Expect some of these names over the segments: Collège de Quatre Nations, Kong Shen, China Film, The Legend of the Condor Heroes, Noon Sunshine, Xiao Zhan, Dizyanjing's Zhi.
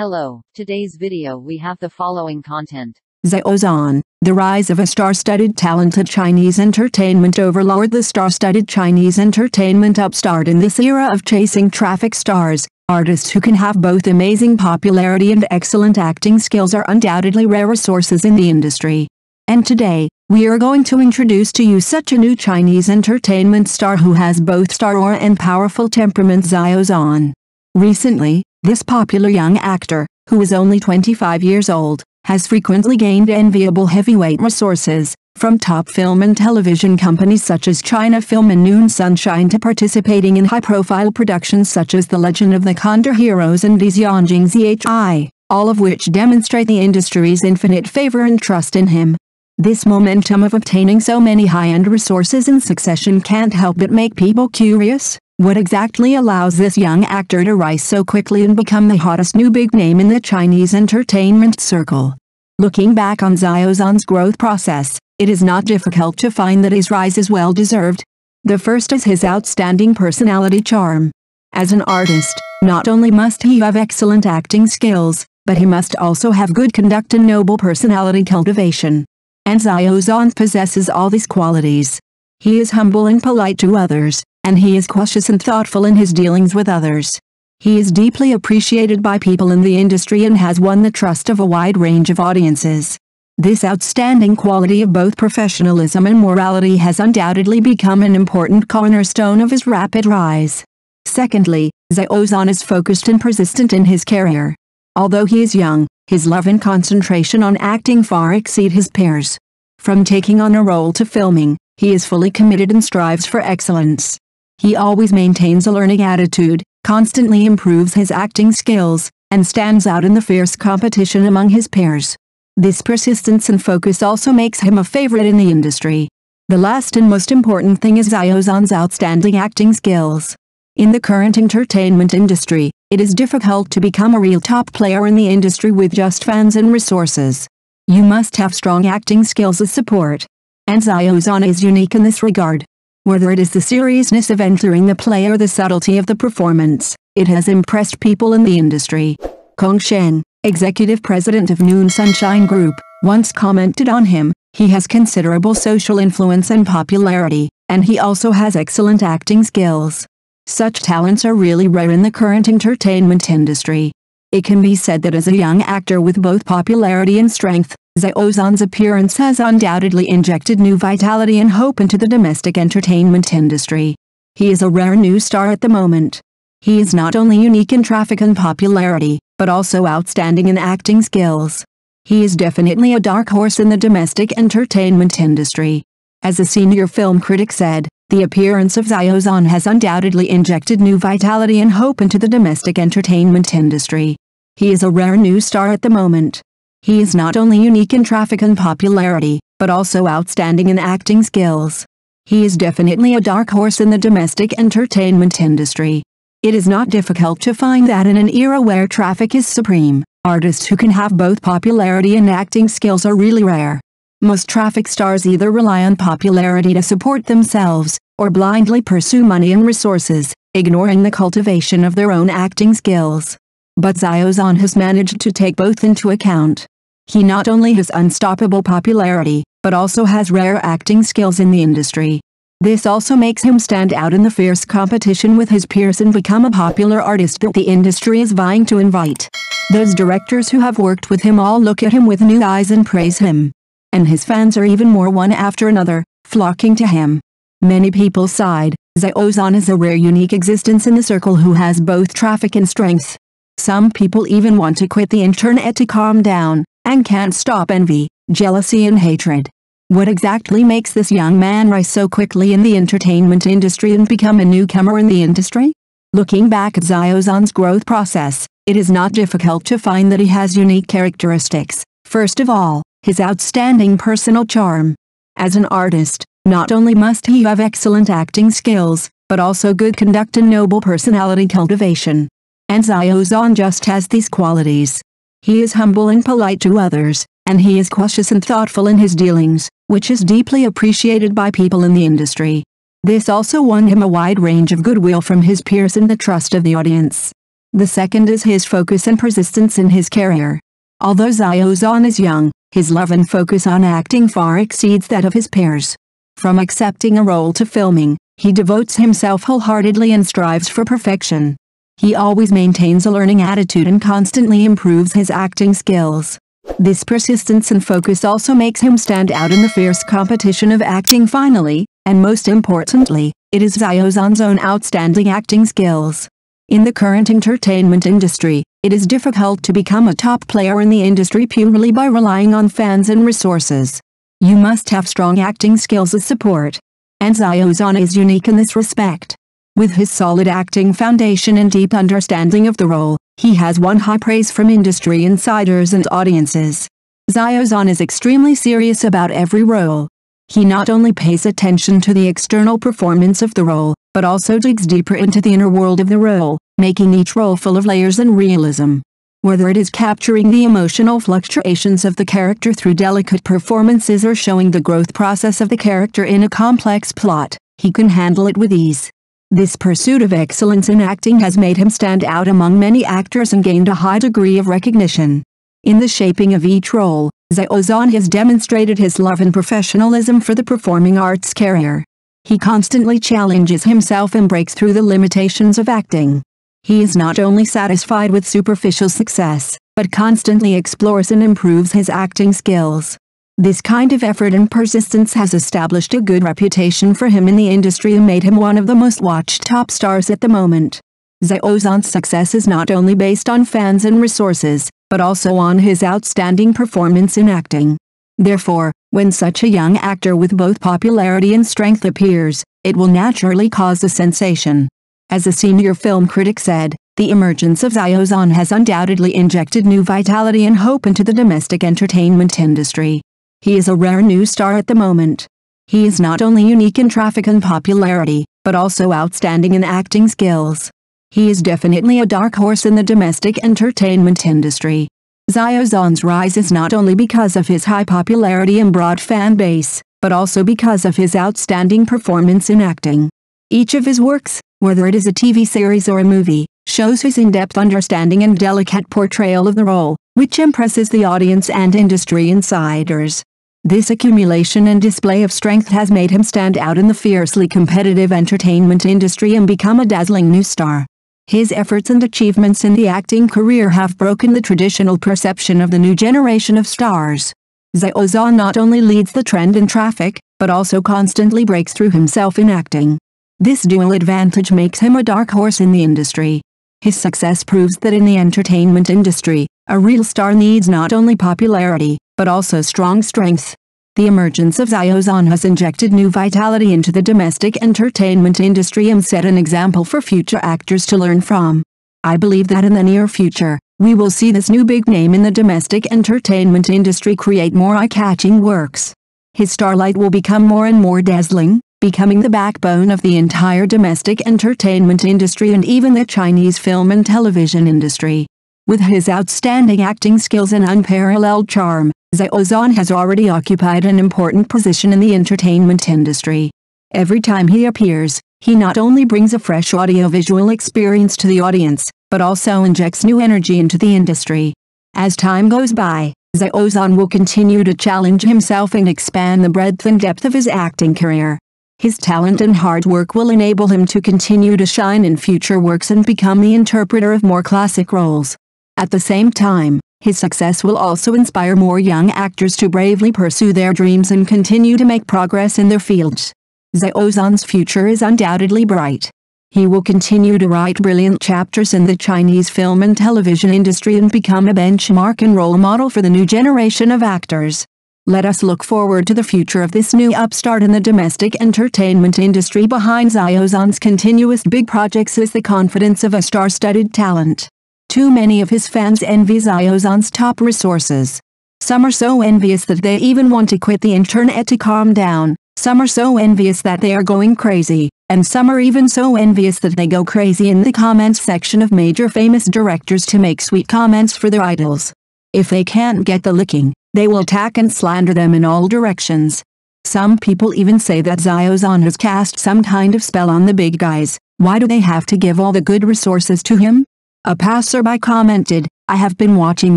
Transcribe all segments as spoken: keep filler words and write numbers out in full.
Hello, today's video we have the following content. Xiao Zhan, the rise of a star-studded talented Chinese entertainment overlord. The star-studded Chinese entertainment upstart in this era of chasing traffic stars, artists who can have both amazing popularity and excellent acting skills are undoubtedly rare resources in the industry. And today, we are going to introduce to you such a new Chinese entertainment star who has both star aura and powerful temperament, Xiao Zhan. Recently, this popular young actor, who is only twenty-five years old, has frequently gained enviable heavyweight resources, from top film and television companies such as China Film and Noon Sunshine to participating in high-profile productions such as The Legend of the Condor Heroes and Dizyanjing's Zhi, all of which demonstrate the industry's infinite favor and trust in him. This momentum of obtaining so many high-end resources in succession can't help but make people curious. What exactly allows this young actor to rise so quickly and become the hottest new big name in the Chinese entertainment circle? Looking back on Xiao Zhan's growth process, it is not difficult to find that his rise is well-deserved. The first is his outstanding personality charm. As an artist, not only must he have excellent acting skills, but he must also have good conduct and noble personality cultivation. And Xiao Zhan possesses all these qualities. He is humble and polite to others, and he is cautious and thoughtful in his dealings with others. He is deeply appreciated by people in the industry and has won the trust of a wide range of audiences. This outstanding quality of both professionalism and morality has undoubtedly become an important cornerstone of his rapid rise. Secondly, Xiao Zhan is focused and persistent in his career. Although he is young, his love and concentration on acting far exceed his peers. From taking on a role to filming, he is fully committed and strives for excellence. He always maintains a learning attitude, constantly improves his acting skills, and stands out in the fierce competition among his peers. This persistence and focus also makes him a favorite in the industry. The last and most important thing is Xiao Zhan's outstanding acting skills. In the current entertainment industry, it is difficult to become a real top player in the industry with just fans and resources. You must have strong acting skills as support. And Xiao Zhan is unique in this regard. Whether it is the seriousness of entering the play or the subtlety of the performance, it has impressed people in the industry. Kong Shen, executive president of Noon Sunshine Group, once commented on him, "He has considerable social influence and popularity, and he also has excellent acting skills. Such talents are really rare in the current entertainment industry." It can be said that as a young actor with both popularity and strength, Xiao Zhan's appearance has undoubtedly injected new vitality and hope into the domestic entertainment industry. He is a rare new star at the moment. He is not only unique in traffic and popularity, but also outstanding in acting skills. He is definitely a dark horse in the domestic entertainment industry. As a senior film critic said, "The appearance of Xiao Zhan has undoubtedly injected new vitality and hope into the domestic entertainment industry. He is a rare new star at the moment. He is not only unique in traffic and popularity, but also outstanding in acting skills. He is definitely a dark horse in the domestic entertainment industry." It is not difficult to find that in an era where traffic is supreme, artists who can have both popularity and acting skills are really rare. Most traffic stars either rely on popularity to support themselves, or blindly pursue money and resources, ignoring the cultivation of their own acting skills. But Xiao Zhan has managed to take both into account. He not only has unstoppable popularity, but also has rare acting skills in the industry. This also makes him stand out in the fierce competition with his peers and become a popular artist that the industry is vying to invite. Those directors who have worked with him all look at him with new eyes and praise him. And his fans are even more one after another, flocking to him. Many people sighed, "Xiao Zhan is a rare unique existence in the circle who has both traffic and strength." Some people even want to quit the internet to calm down, and can't stop envy, jealousy and hatred. What exactly makes this young man rise so quickly in the entertainment industry and become a newcomer in the industry? Looking back at Xiao Zhan's growth process, it is not difficult to find that he has unique characteristics. First of all, his outstanding personal charm. As an artist, not only must he have excellent acting skills, but also good conduct and noble personality cultivation. And Xiao Zhan just has these qualities. He is humble and polite to others, and he is cautious and thoughtful in his dealings, which is deeply appreciated by people in the industry. This also won him a wide range of goodwill from his peers and the trust of the audience. The second is his focus and persistence in his career. Although Xiao Zhan is young, his love and focus on acting far exceeds that of his peers. From accepting a role to filming, he devotes himself wholeheartedly and strives for perfection. He always maintains a learning attitude and constantly improves his acting skills. This persistence and focus also makes him stand out in the fierce competition of acting. Finally, and most importantly, it is Xiao Zhan's own outstanding acting skills. In the current entertainment industry, it is difficult to become a top player in the industry purely by relying on fans and resources. You must have strong acting skills as support. And Xiao Zhan is unique in this respect. With his solid acting foundation and deep understanding of the role, he has won high praise from industry insiders and audiences. Xiao Zhan is extremely serious about every role. He not only pays attention to the external performance of the role, but also digs deeper into the inner world of the role, making each role full of layers and realism. Whether it is capturing the emotional fluctuations of the character through delicate performances or showing the growth process of the character in a complex plot, he can handle it with ease. This pursuit of excellence in acting has made him stand out among many actors and gained a high degree of recognition. In the shaping of each role, Xiao Zhan has demonstrated his love and professionalism for the performing arts career. He constantly challenges himself and breaks through the limitations of acting. He is not only satisfied with superficial success, but constantly explores and improves his acting skills. This kind of effort and persistence has established a good reputation for him in the industry and made him one of the most watched top stars at the moment. Xiao Zhan's success is not only based on fans and resources, but also on his outstanding performance in acting. Therefore, when such a young actor with both popularity and strength appears, it will naturally cause a sensation. As a senior film critic said, the emergence of Xiao Zhan has undoubtedly injected new vitality and hope into the domestic entertainment industry. He is a rare new star at the moment. He is not only unique in traffic and popularity, but also outstanding in acting skills. He is definitely a dark horse in the domestic entertainment industry. Xiao Zhan's rise is not only because of his high popularity and broad fan base, but also because of his outstanding performance in acting. Each of his works, whether it is a T V series or a movie, shows his in-depth understanding and delicate portrayal of the role, which impresses the audience and industry insiders. This accumulation and display of strength has made him stand out in the fiercely competitive entertainment industry and become a dazzling new star. His efforts and achievements in the acting career have broken the traditional perception of the new generation of stars. Xiao Zhan not only leads the trend in traffic, but also constantly breaks through himself in acting. This dual advantage makes him a dark horse in the industry. His success proves that in the entertainment industry, a real star needs not only popularity, but also strong strength. The emergence of Xiao Zhan has injected new vitality into the domestic entertainment industry and set an example for future actors to learn from. I believe that in the near future, we will see this new big name in the domestic entertainment industry create more eye-catching works. His starlight will become more and more dazzling, becoming the backbone of the entire domestic entertainment industry and even the Chinese film and television industry. With his outstanding acting skills and unparalleled charm, Xiao Zhan has already occupied an important position in the entertainment industry. Every time he appears, he not only brings a fresh audiovisual experience to the audience, but also injects new energy into the industry. As time goes by, Xiao Zhan will continue to challenge himself and expand the breadth and depth of his acting career. His talent and hard work will enable him to continue to shine in future works and become the interpreter of more classic roles. At the same time, his success will also inspire more young actors to bravely pursue their dreams and continue to make progress in their fields. Xiao Zhan's future is undoubtedly bright. He will continue to write brilliant chapters in the Chinese film and television industry and become a benchmark and role model for the new generation of actors. Let us look forward to the future of this new upstart in the domestic entertainment industry. Behind Xiao Zhan's continuous big projects is the confidence of a star-studded talent. Too many of his fans envy Xiao Zhan's top resources. Some are so envious that they even want to quit the internet to calm down, some are so envious that they are going crazy, and some are even so envious that they go crazy in the comments section of major famous directors to make sweet comments for their idols. If they can't get the licking, they will attack and slander them in all directions. Some people even say that Xiao Zhan has cast some kind of spell on the big guys. Why do they have to give all the good resources to him? A passerby commented, "I have been watching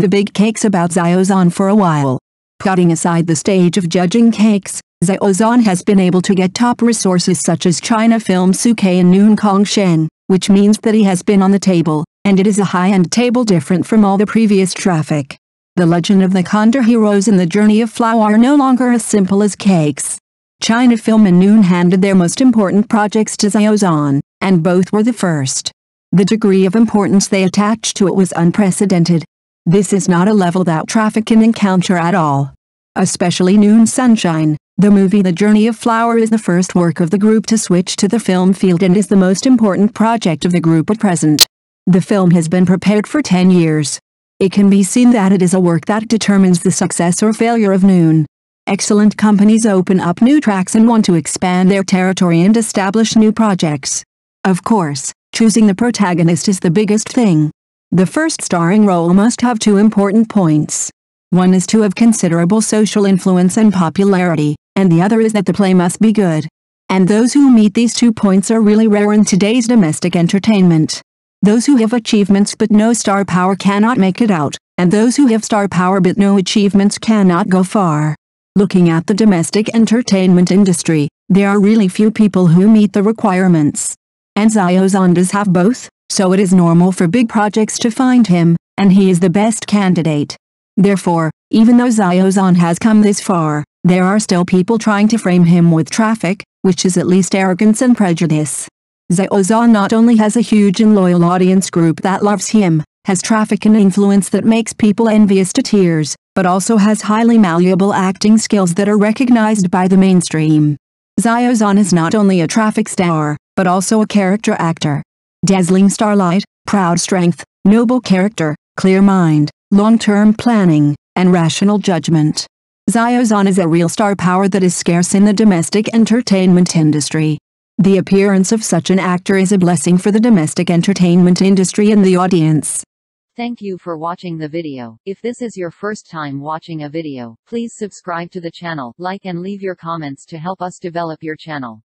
the big cakes about Xiao Zhan for a while." Putting aside the stage of judging cakes, Xiao Zhan has been able to get top resources such as China Film Suke and Noon Kong Shen, which means that he has been on the table, and it is a high-end table different from all the previous traffic. The Legend of the Condor Heroes and The Journey of Flower are no longer as simple as cakes. China Film and Noon handed their most important projects to Xiao Zhan, and both were the first. The degree of importance they attached to it was unprecedented. This is not a level that traffic can encounter at all. Especially Noon Sunshine, the movie The Journey of Flower is the first work of the group to switch to the film field and is the most important project of the group at present. The film has been prepared for ten years. It can be seen that it is a work that determines the success or failure of Noon. Excellent companies open up new tracks and want to expand their territory and establish new projects. Of course, choosing the protagonist is the biggest thing. The first starring role must have two important points. One is to have considerable social influence and popularity, and the other is that the play must be good. And those who meet these two points are really rare in today's domestic entertainment. Those who have achievements but no star power cannot make it out, and those who have star power but no achievements cannot go far. Looking at the domestic entertainment industry, there are really few people who meet the requirements. And Xiao Zhan does have both, so it is normal for big projects to find him, and he is the best candidate. Therefore, even though Xiao Zhan has come this far, there are still people trying to frame him with traffic, which is at least arrogance and prejudice. Xiao Zhan not only has a huge and loyal audience group that loves him, has traffic and influence that makes people envious to tears, but also has highly malleable acting skills that are recognized by the mainstream. Xiao Zhan is not only a traffic star, but also a character actor. Dazzling starlight, proud strength, noble character, clear mind, long-term planning, and rational judgment. Xiao Zhan is a real star power that is scarce in the domestic entertainment industry. The appearance of such an actor is a blessing for the domestic entertainment industry and the audience. Thank you for watching the video. If this is your first time watching a video, please subscribe to the channel, like and leave your comments to help us develop your channel.